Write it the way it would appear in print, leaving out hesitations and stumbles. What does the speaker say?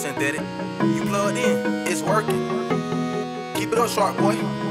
synthetic. You plug it in, it's working. Keep it up, sharp boy.